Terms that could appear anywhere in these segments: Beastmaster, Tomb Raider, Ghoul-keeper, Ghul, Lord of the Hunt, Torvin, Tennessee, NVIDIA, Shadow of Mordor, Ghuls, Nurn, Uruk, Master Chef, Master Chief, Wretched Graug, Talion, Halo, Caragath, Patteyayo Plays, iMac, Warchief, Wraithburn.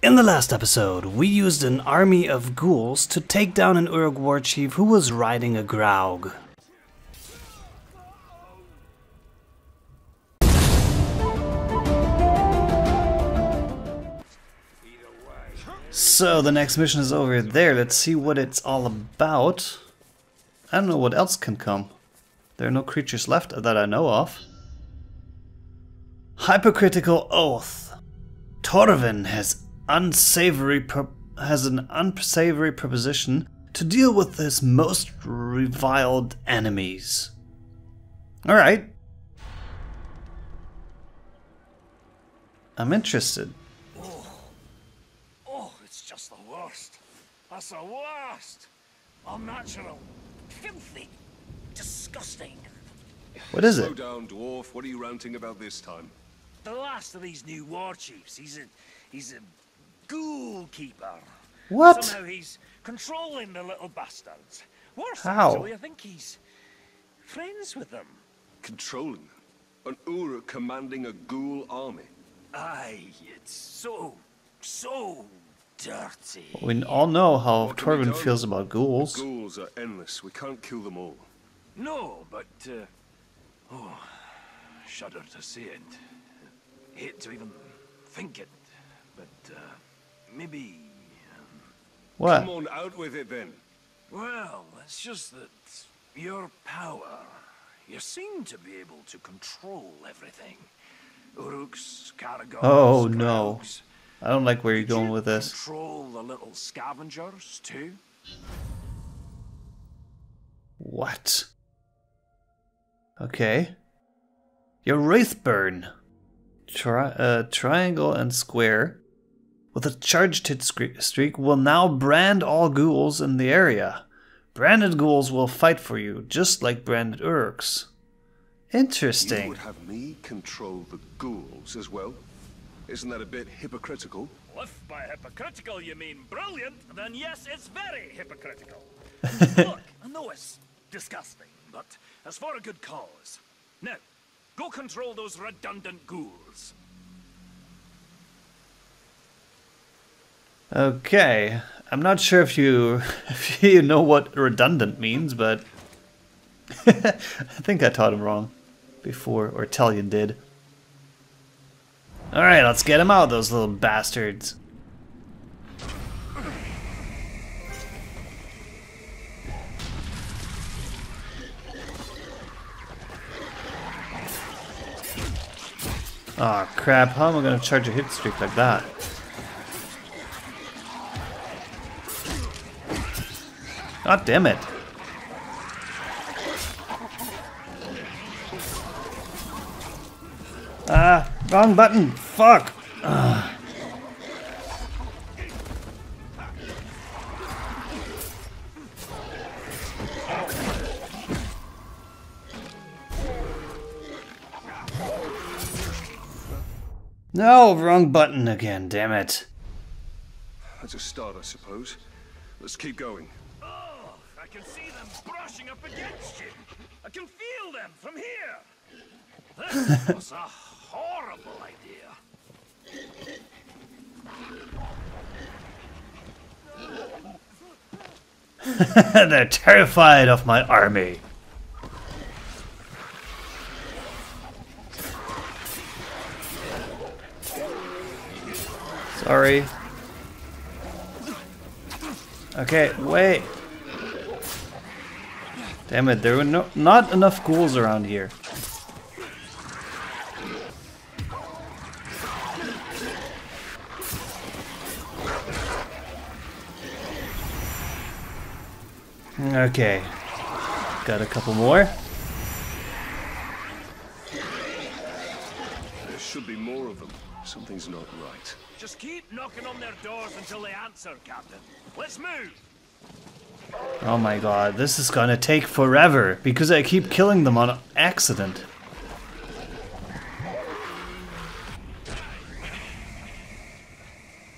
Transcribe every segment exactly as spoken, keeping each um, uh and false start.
In the last episode, we used an army of ghouls to take down an Uruk warchief who was riding a Graug. So the next mission is over there. Let's see what it's all about. I don't know what else can come. There are no creatures left that I know of. Hypocritical Oath. Torvin has unsavory has an unsavory proposition to deal with his most reviled enemies. All right, I'm interested. Oh, oh, it's just the worst. That's the worst. Unnatural, filthy, disgusting. What is it? Slow down, dwarf. What are you ranting about this time? The last of these new war chiefs. He's a he's a Ghoul-keeper. What? Somehow he's controlling the little bastards. Worse, actually, I think he's friends with them. Controlling them? An Uruk commanding a Ghoul army? Aye, it's so, so dirty. Well, we all know how Torvin feels about ghouls. The ghouls are endless. We can't kill them all. No, but... Uh, oh, shudder to say it. Hate to even think it. But uh, maybe. Um, what? Come on, out with it then. Well, it's just that your power. You seem to be able to control everything. Uruks, Caragaths, oh no! Graugs. I don't like where you're Did going you with this. Control the little scavengers too. What? Okay. Your Wraithburn. Tri uh, triangle and square. With a charged hit streak, will now brand all ghouls in the area. Branded ghouls will fight for you, just like branded Uruks. Interesting. You would have me control the ghouls as well? Isn't that a bit hypocritical? Well, if by hypocritical you mean brilliant, then yes, it's very hypocritical. Look, I know it's disgusting, but it's for a good cause. Now, go control those redundant ghouls. Okay, I'm not sure if you if you know what redundant means, but I think I taught him wrong before, or Talion did. All right, let's get him out, those little bastards. Aw, oh, crap, how am I gonna charge a hit streak like that? God damn it. Ah, wrong button! Fuck! Ugh. No, wrong button again, damn it. That's a start, I suppose. Let's keep going. Oh, I can see them brushing up against you. I can feel them from here. This was a horrible idea. They're terrified of my army. Sorry. Okay, wait. Damn it, there were no, not enough ghouls around here. Okay. Got a couple more. There should be more of them. Something's not right. Just keep knocking on their doors until they answer, Captain. Let's move! Oh my god, this is gonna take forever because I keep killing them on accident.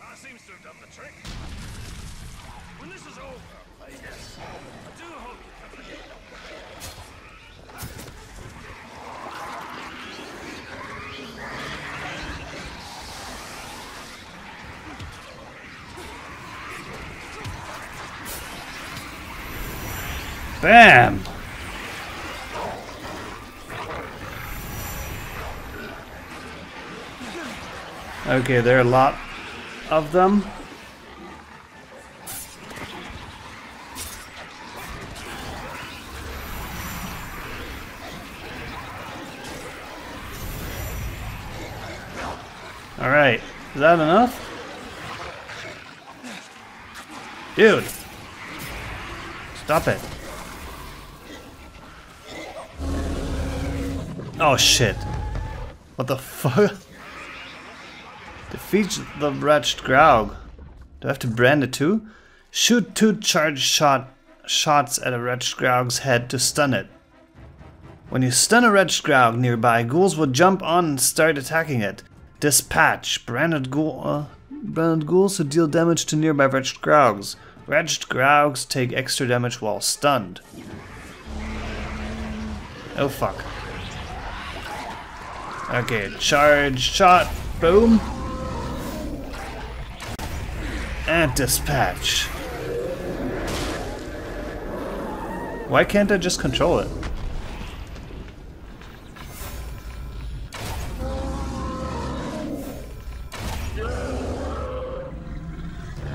That seems to have done the trick. When this is over, I guess, I do hope you can forget them. Bam! Okay, there are a lot of them. All right, is that enough? Dude, stop it. Oh shit. What the fuck? Defeat the Wretched Graug. Do I have to brand it too? Shoot two charged shot shots at a Wretched Graug's head to stun it. When you stun a Wretched Graug nearby, ghouls will jump on and start attacking it. Dispatch. Branded, ghoul, uh, branded ghouls who deal damage to nearby Wretched Graugs. Wretched Graugs take extra damage while stunned. Oh fuck. Okay, charge shot. Boom. And dispatch. Why can't I just control it?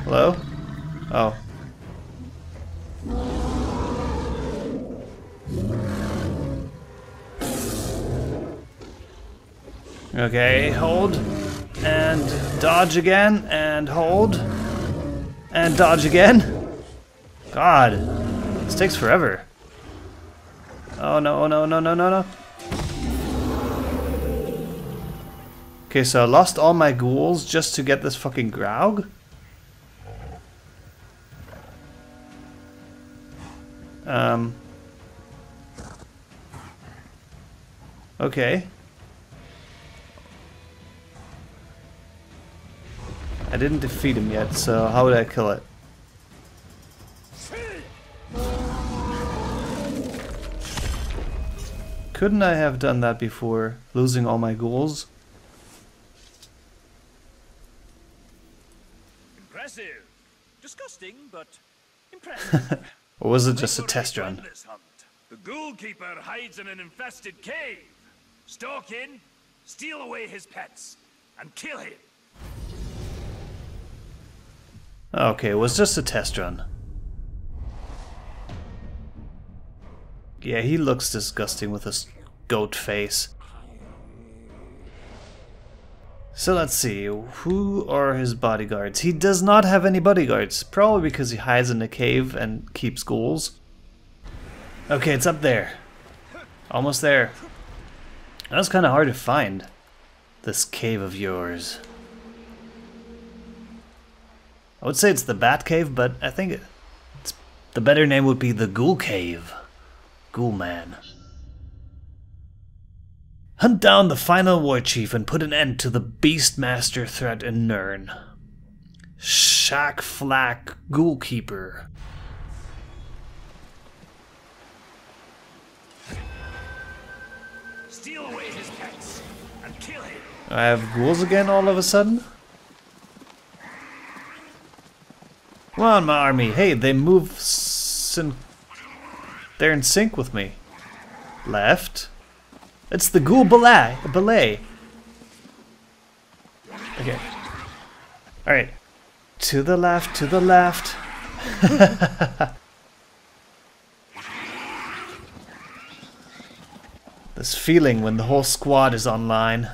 Hello? Oh. Okay, hold. And dodge again, and hold. And dodge again. God, this takes forever. Oh no, no, no, no, no, no. Okay, so I lost all my ghouls just to get this fucking Graug? Um. Okay. I didn't defeat him yet, so how would I kill it? Couldn't I have done that before, losing all my ghouls? Impressive. Disgusting, but impressive. Or was it just a test run? The Ghoul-keeper hides in an infested cave. Stalk in, steal away his pets, and kill him. Okay, it was just a test run. Yeah, he looks disgusting with his goat face. So let's see, who are his bodyguards? He does not have any bodyguards, probably because he hides in a cave and keeps ghouls. Okay, it's up there. Almost there. That was kind of hard to find, this cave of yours. I would say it's the Bat Cave, but I think it's, the better name would be the Ghoul Cave. Ghoul Man. Hunt down the final Warchief and put an end to the Beastmaster threat in Nurn. Shack Flack Ghoul-keeper. Steal away his pets and kill him. I have ghouls again all of a sudden? Come on, my army. Hey, they move. Sin They're in sync with me. Left. It's the ghoul ballet. Ballet. Okay. All right. To the left. To the left. This feeling when the whole squad is online.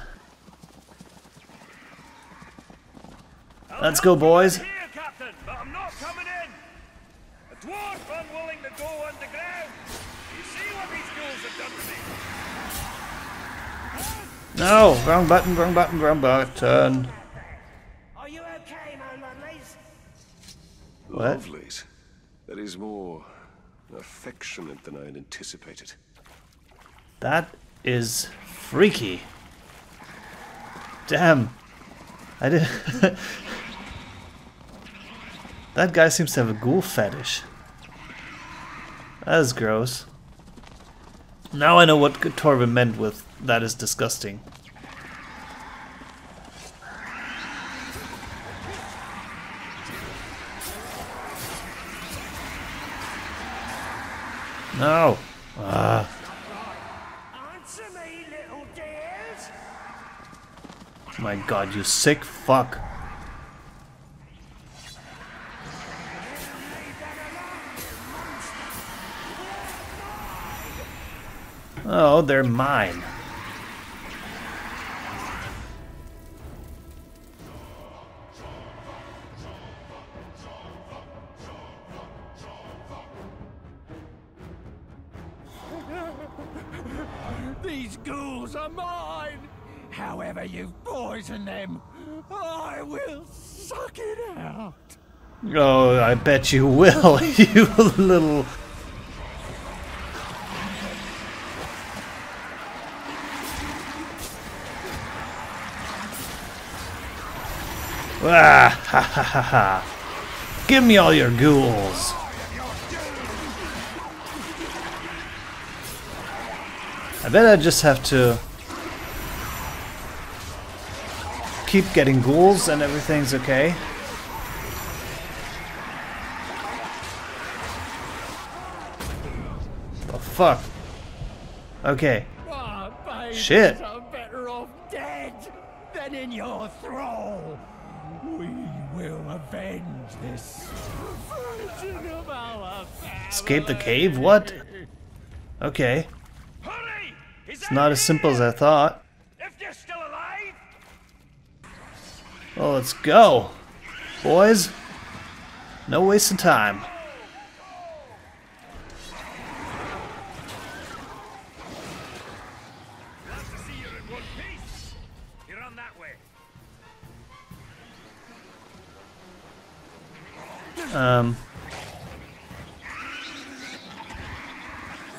Let's go, boys. No! Wrong button, wrong button, wrong button. Are you okay, my lovelies? What? Lovelies? That is more affectionate than I had anticipated. That is freaky. Damn. I did. That guy seems to have a ghoul fetish. That is gross. Now I know what Torvin meant with that is disgusting. No. Uh. My God, you sick fuck. Oh, they're mine. These ghouls are mine! However you've poisoned them, I will suck it out! Oh, I bet you will, you little... Ah, ha ha ha ha! Give me all your ghouls! I bet I just have to keep getting ghouls and everything's okay. Oh fuck! Okay. Shit! Are better off dead than in your thrall. We will avenge this. Of our Escape the cave? What? Okay. Hurry! It's not as simple as I thought. If you're still alive. Well, let's go, boys. No waste of time. Nice to see you in one piece. You're on that way. Um.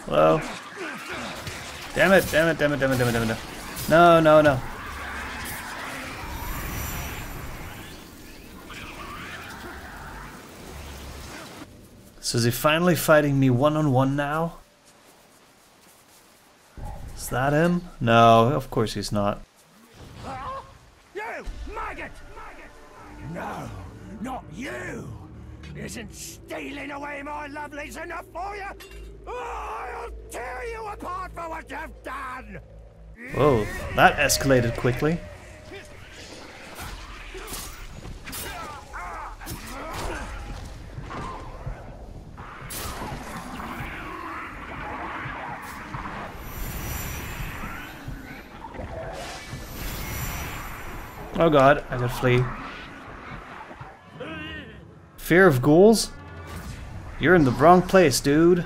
Hello. Damn it! Damn it! Damn it! Damn it! Damn it! Damn it! No! No! No! So is he finally fighting me one on one now? Is that him? No, of course he's not. You maggot! No, not you. Isn't stealing away my lovelies enough for you? Oh, I'll tear you apart for what you've done! Whoa, that escalated quickly. Oh god, I gotta flee. Fear of ghouls? You're in the wrong place, dude.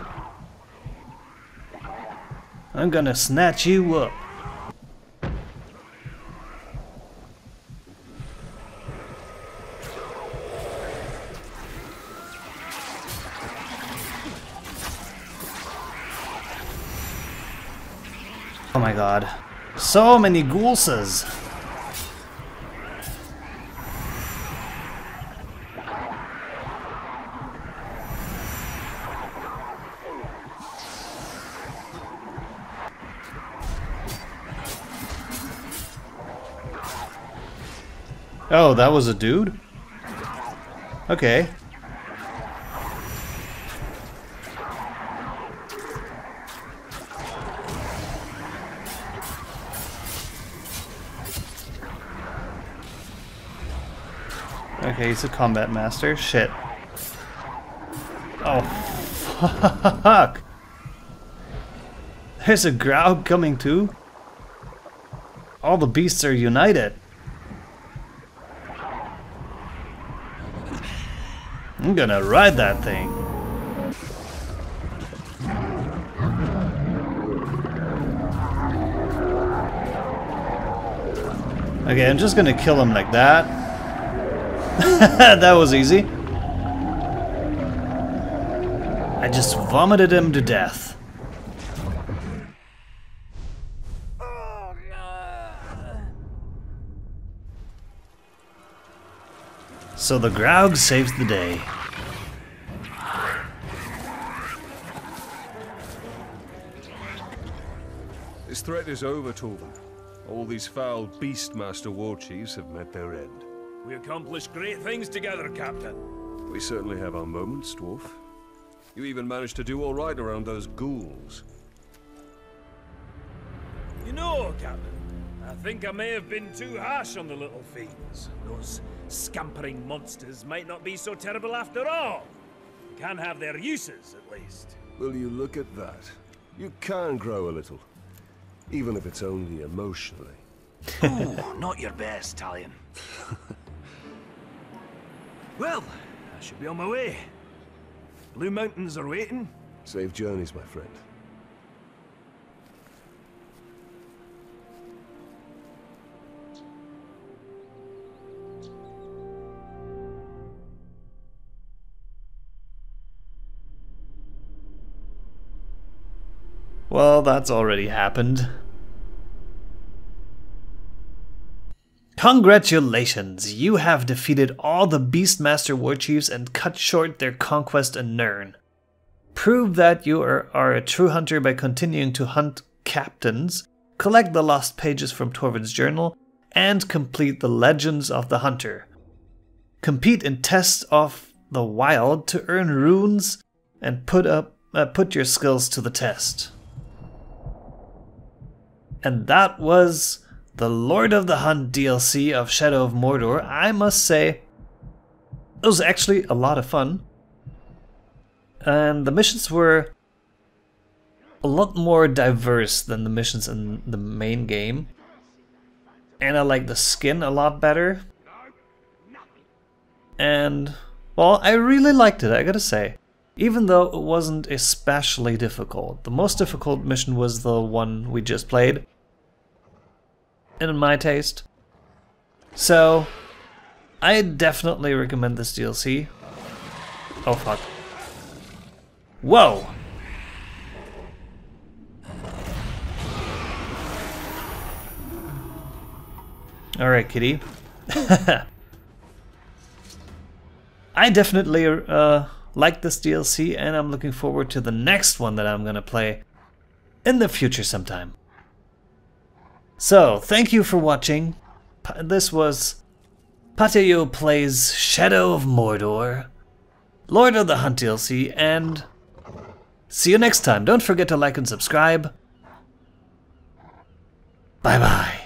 I'm gonna snatch you up. Oh my god. So many ghouls. Oh, that was a dude? Okay. Okay, he's a combat master. Shit. Oh, fuck! There's a Graug coming too? All the beasts are united. I'm gonna ride that thing. Okay, I'm just gonna kill him like that. That was easy. I just vomited him to death. So the Graug saves the day. This threat is over, Torvin. All these foul Beastmaster Warchiefs have met their end. We accomplished great things together, Captain. We certainly have our moments, Dwarf. You even managed to do all right around those ghouls. You know, Captain, I think I may have been too harsh on the little fiends. Those scampering monsters might not be so terrible after all. Can have their uses, at least. Will you look at that? You can grow a little. Even if it's only emotionally. Ooh, not your best, Talion. Well, I should be on my way. Blue Mountains are waiting. Safe journeys, my friend. Well, that's already happened. Congratulations! You have defeated all the Beastmaster Warchiefs and cut short their conquest in Nurn. Prove that you are, are a true hunter by continuing to hunt captains, collect the lost pages from Torvin's journal, and complete the legends of the hunter. Compete in tests of the wild to earn runes and put up uh, put your skills to the test. And that was the Lord of the Hunt D L C of Shadow of Mordor. I must say, it was actually a lot of fun. And the missions were a lot more diverse than the missions in the main game. And I like the skin a lot better. And, well, I really liked it, I gotta say. Even though it wasn't especially difficult. The most difficult mission was the one we just played. And in my taste. So, I definitely recommend this D L C. Oh fuck. Whoa! Alright, kitty. I definitely uh, like this D L C, and I'm looking forward to the next one that I'm gonna play in the future sometime. So, thank you for watching. This was Patteyayo Plays Shadow of Mordor, Lord of the Hunt D L C, and see you next time. Don't forget to like and subscribe. Bye bye.